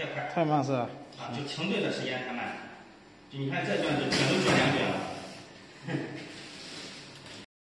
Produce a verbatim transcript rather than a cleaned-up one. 这块儿太慢色啊，就成对的时间太慢。就你看这卷就全都卷两卷了。